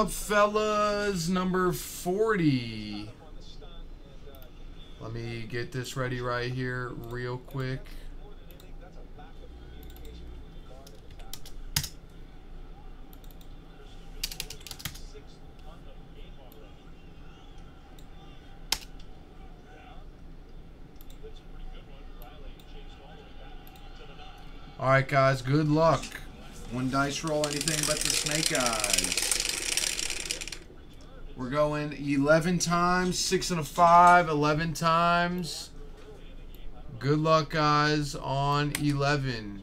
up, fellas? Number 40. Let me get this ready right here real quick. All right, guys, good luck. One dice roll, anything but the snake eyes. We're going 11 times, 6 and a 5, 11 times. Good luck, guys, on 11.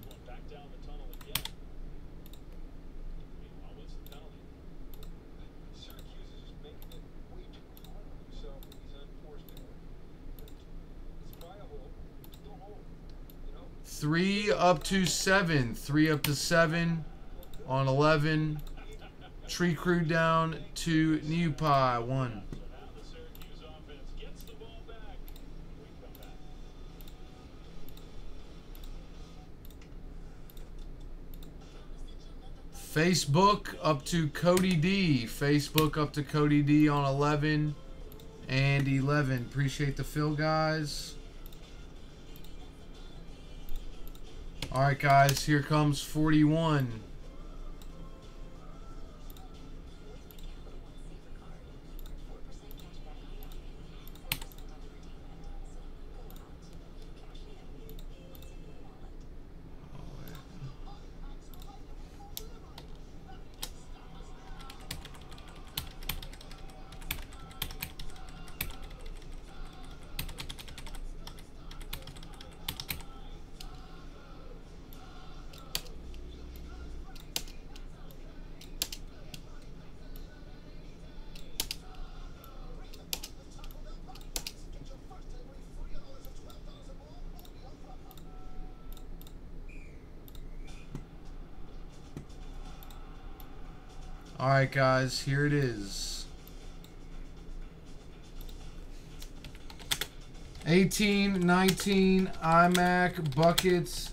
Three up to 7. 3 up to 7 on 11. Tree Crew down to New Pie 1. Facebook up to Cody D. Facebook up to Cody D on 11 and 11. Appreciate the fill, guys. All right, guys, here comes 41. All right, guys, here it is. 18, 19, iMac, buckets.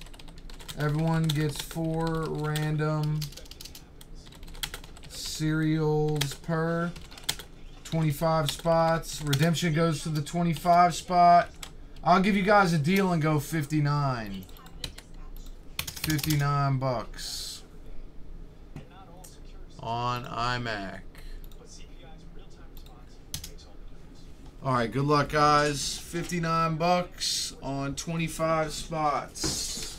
Everyone gets 4 random serials per. 25 spots. Redemption goes to the 25 spot. I'll give you guys a deal and go 59. 59 bucks. On iMac. All right, good luck, guys. 59 bucks on 25 spots.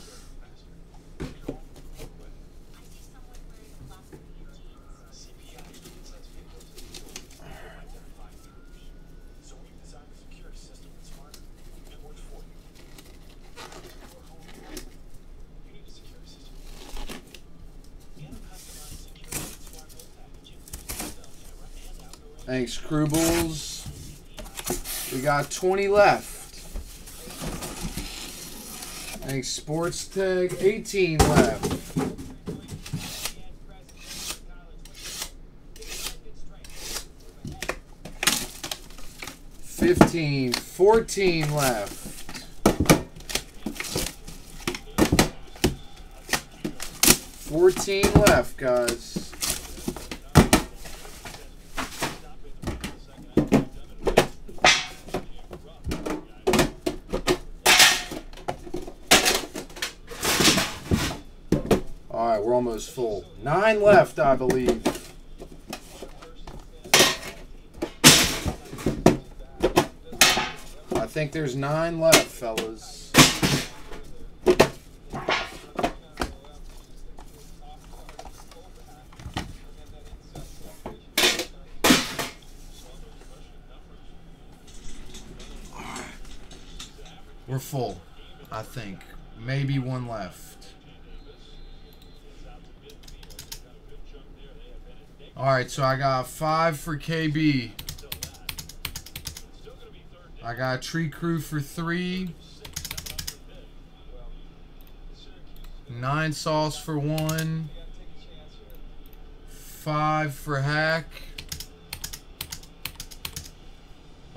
Thanks, Crubles. We got 20 left. Thanks, Sports Tag. 18 left. Fourteen left. 14 left, guys. 9 left, I believe. I think there's 9 left, fellas. We're full, I think. Maybe 1 left. All right, so I got 5 for KB. I got Tree Crew for 3. 9 Sauce for 1. 5 for Hack.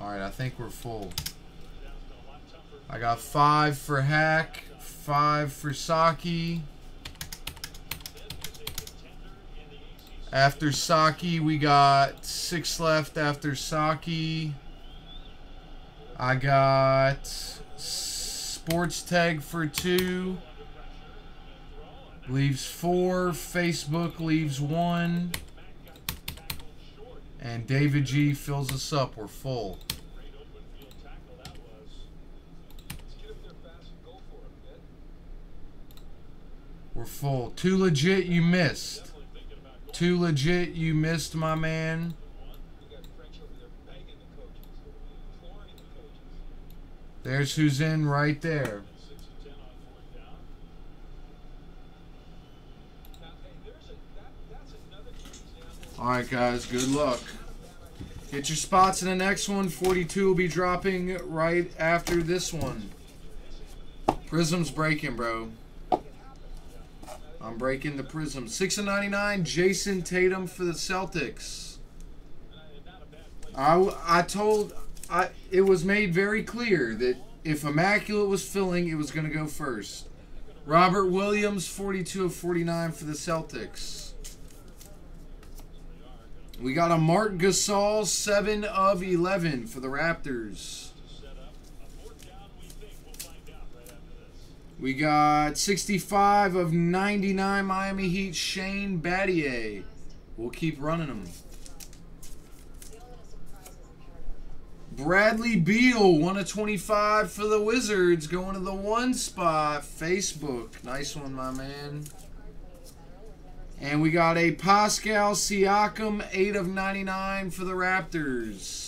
All right, I think we're full. I got 5 for Hack, 5 for Saki. After Saki, we got 6 left after Saki. I got Sports Tag for 2. Leaves 4. Facebook leaves 1. And David G fills us up. We're full. We're full. Too legit, you missed. Too legit, you missed, my man. There's who's in right there. Alright, guys, good luck. Get your spots in the next one. 42 will be dropping right after this one. Prism's breaking, bro. I'm breaking the prism. 6/99, Jason Tatum for the Celtics. It was made very clear that if Immaculate was filling, it was going to go first. Robert Williams, 42 of 49 for the Celtics. We got a Marc Gasol, 7 of 11 for the Raptors. We got 65 of 99 Miami Heat, Shane Battier. We'll keep running them. Bradley Beal, 1 of 25 for the Wizards. Going to the 1 spot, Facebook. Nice one, my man. And we got a Pascal Siakam, 8 of 99 for the Raptors.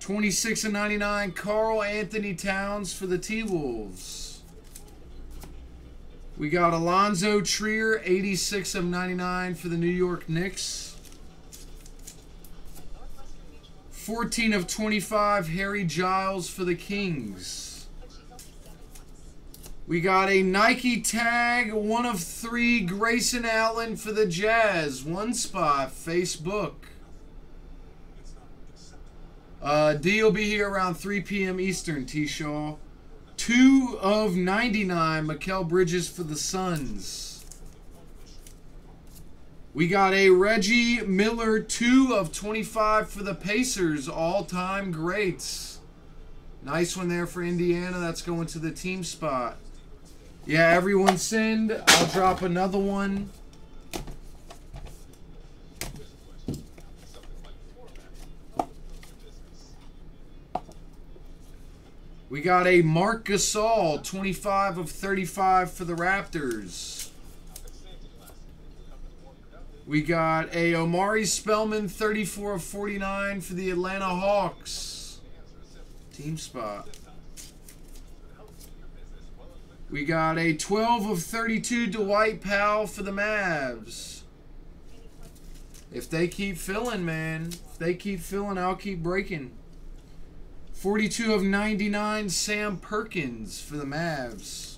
$26.99, Carl Anthony Towns for the T-Wolves. We got Alonzo Trier, 86 of 99 for the New York Knicks. 14 of 25, Harry Giles for the Kings. We got a Nike tag, 1 of 3, Grayson Allen for the Jazz. 1 spot, Facebook. D will be here around 3 p.m. Eastern, T-Shaw. 2 of 99, Mikel Bridges for the Suns. We got a Reggie Miller, 2 of 25 for the Pacers, all-time greats. Nice one there for Indiana. That's going to the team spot. Yeah, everyone send. I'll drop another one. We got a Marc Gasol, 25 of 35 for the Raptors. We got a Omari Spellman, 34 of 49 for the Atlanta Hawks. Team spot. We got a 12 of 32 Dwight Powell for the Mavs. If they keep filling, man, if they keep filling, I'll keep breaking. 42 of 99, Sam Perkins for the Mavs.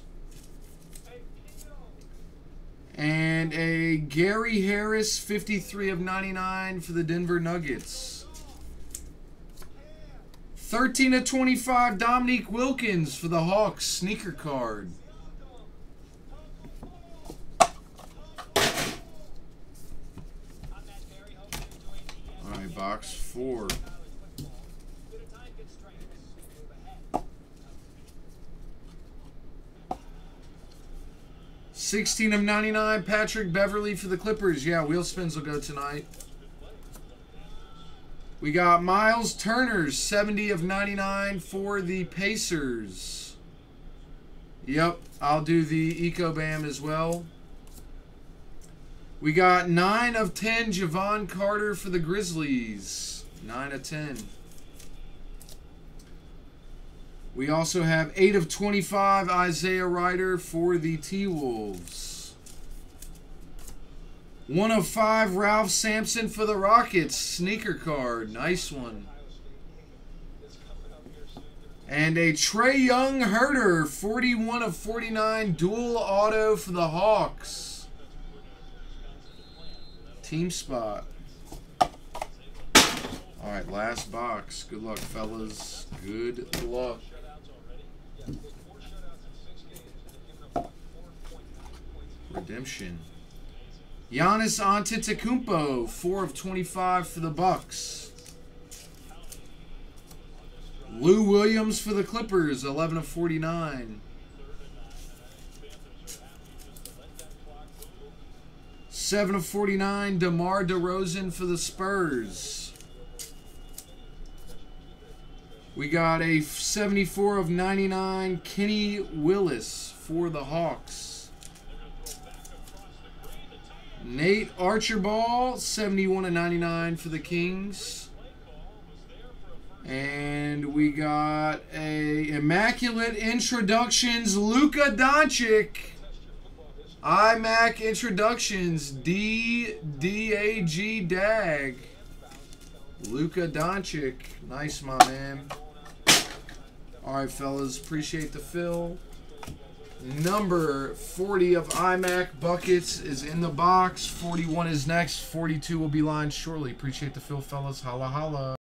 And a Gary Harris, 53 of 99 for the Denver Nuggets. 13 of 25, Dominique Wilkins for the Hawks, sneaker card. All right, box 4. $16 of 99, Patrick Beverly for the Clippers. Yeah, wheel spins will go tonight. We got Miles Turner, 70 of 99 for the Pacers. Yep, I'll do the EcoBam as well. We got 9 of 10, Jevon Carter for the Grizzlies. 9 of 10. We also have 8 of 25, Isaiah Rider for the T-Wolves. 1 of 5, Ralph Sampson for the Rockets. Sneaker card. Nice one. And a Trey Young Herder, 41 of 49, dual auto for the Hawks. Team spot. All right, last box. Good luck, fellas. Good luck. Redemption. Giannis Antetokounmpo, 4 of 25 for the Bucks. Lou Williams for the Clippers, 11 of 49. Seven of 49, DeMar DeRozan for the Spurs. We got a 74 of 99, Kenny Willis for the Hawks. Nate Archibald, 71 of 99 for the Kings. And we got a Immaculate Introductions, Luka Doncic. iMac Introductions, DDAG Dag, Luka Doncic. Nice, my man. All right, fellas, appreciate the fill. Number 40 of iMac Buckets is in the box. 41 is next. 42 will be lined shortly. Appreciate the fill, fellas. Holla, holla.